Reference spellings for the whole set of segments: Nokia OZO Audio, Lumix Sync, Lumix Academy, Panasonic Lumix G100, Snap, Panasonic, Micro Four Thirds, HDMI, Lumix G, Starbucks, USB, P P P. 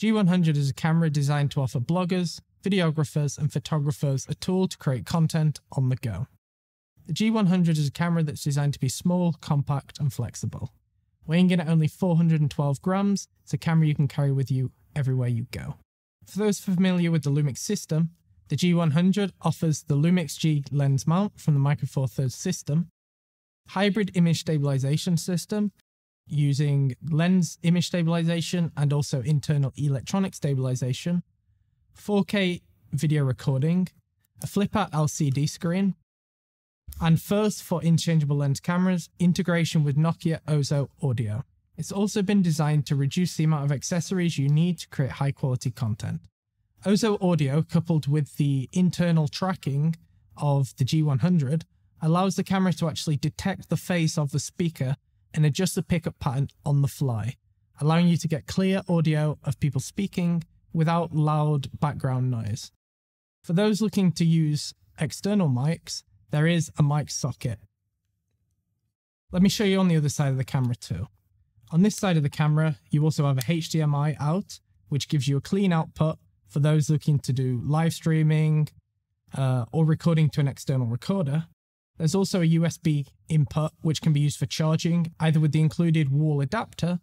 G100 is a camera designed to offer bloggers, videographers, and photographers a tool to create content on the go. The G100 is a camera that's designed to be small, compact, and flexible. Weighing in at only 412 grams, it's a camera you can carry with you everywhere you go. For those familiar with the Lumix system, the G100 offers the Lumix G lens mount from the Micro Four Thirds system, hybrid image stabilization system using lens image stabilization and also internal electronic stabilization, 4K video recording, a flip-out LCD screen, and first for interchangeable lens cameras, integration with Nokia OZO Audio. It's also been designed to reduce the amount of accessories you need to create high-quality content. OZO Audio, coupled with the internal tracking of the G100, allows the camera to actually detect the face of the speaker and adjust the pickup pattern on the fly, allowing you to get clear audio of people speaking without loud background noise. For those looking to use external mics, there is a mic socket. Let me show you on the other side of the camera too. On this side of the camera, you also have a HDMI out, which gives you a clean output for those looking to do live streaming or recording to an external recorder. There's also a USB input, which can be used for charging, either with the included wall adapter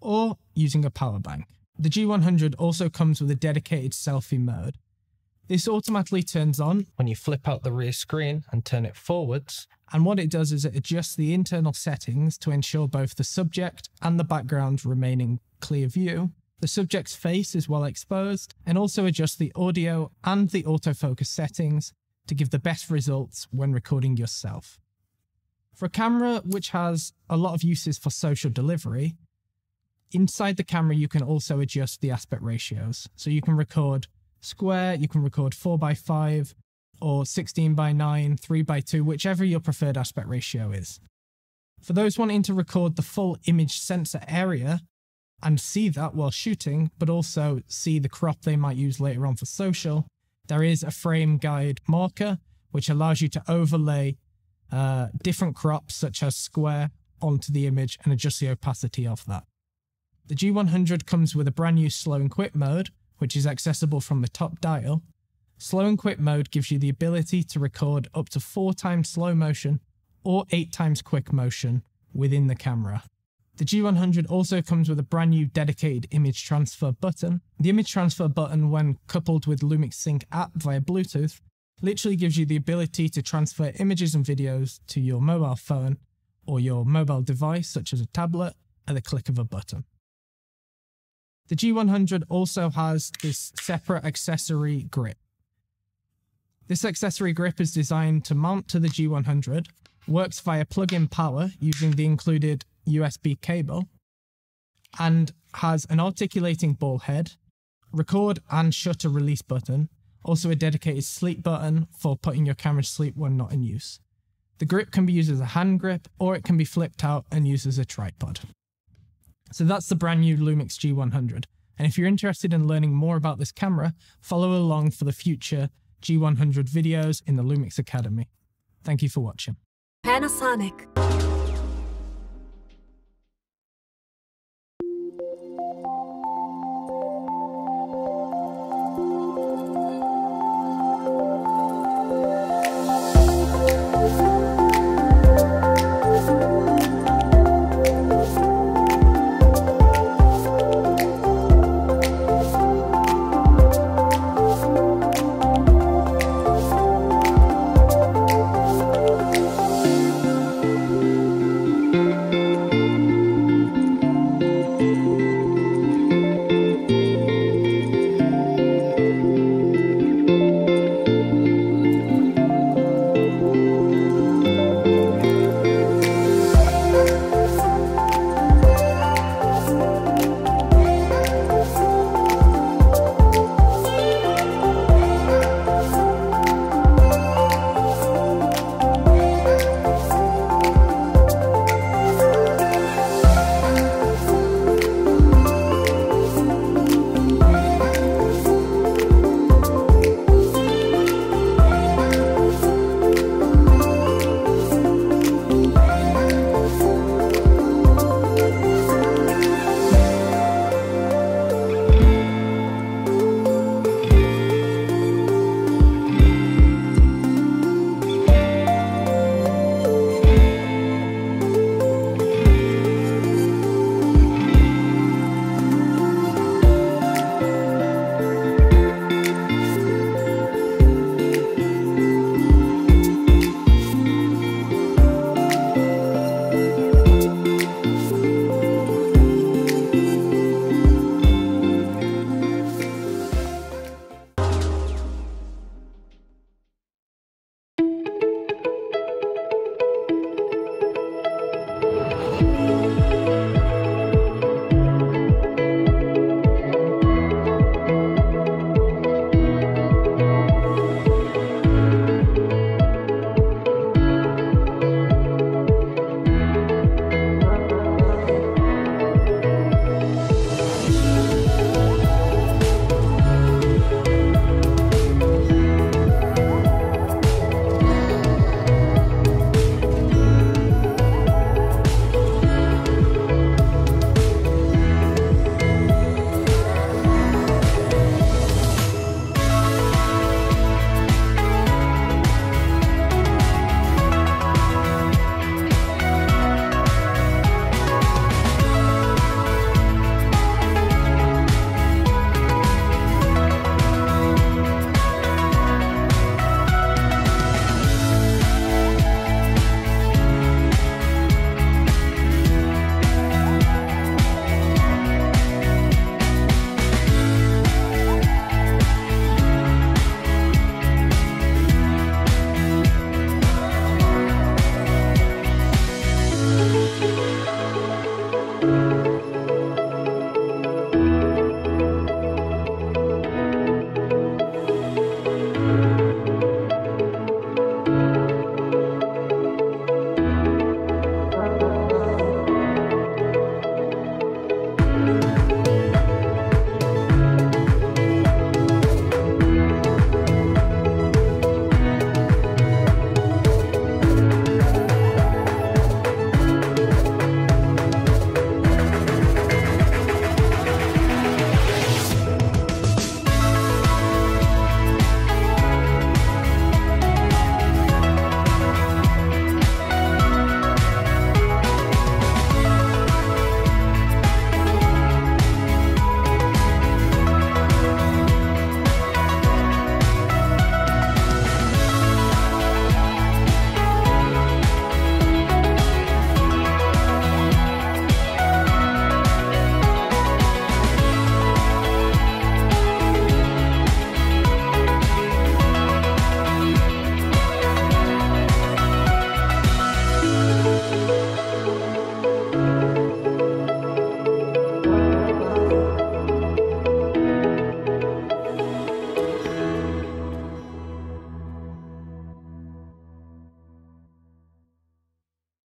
or using a power bank. The G100 also comes with a dedicated selfie mode. This automatically turns on when you flip out the rear screen and turn it forwards. And what it does is it adjusts the internal settings to ensure both the subject and the background remain in clear view. The subject's face is well exposed, and also adjusts the audio and the autofocus settings to give the best results when recording yourself. For a camera which has a lot of uses for social delivery, inside the camera you can also adjust the aspect ratios. So you can record square, you can record 4:5 or 16:9, 3:2, whichever your preferred aspect ratio is. For those wanting to record the full image sensor area, and see that while shooting, but also see the crop they might use later on for social, there is a frame guide marker, which allows you to overlay different crops, such as square, onto the image and adjust the opacity of that. The G100 comes with a brand new slow and quick mode, which is accessible from the top dial. Slow and quick mode gives you the ability to record up to 4 times slow motion or 8 times quick motion within the camera. The G100 also comes with a brand new dedicated image transfer button. The image transfer button, when coupled with Lumix Sync app via Bluetooth, literally gives you the ability to transfer images and videos to your mobile phone or your mobile device, such as a tablet, at the click of a button. The G100 also has this separate accessory grip. This accessory grip is designed to mount to the G100, works via plug-in power using the included USB cable, and has an articulating ball head, record and shutter release button, also a dedicated sleep button for putting your camera to sleep when not in use. The grip can be used as a hand grip, or it can be flipped out and used as a tripod. So that's the brand new Lumix G100, and if you're interested in learning more about this camera, follow along for the future G100 videos in the Lumix Academy. Thank you for watching. Panasonic.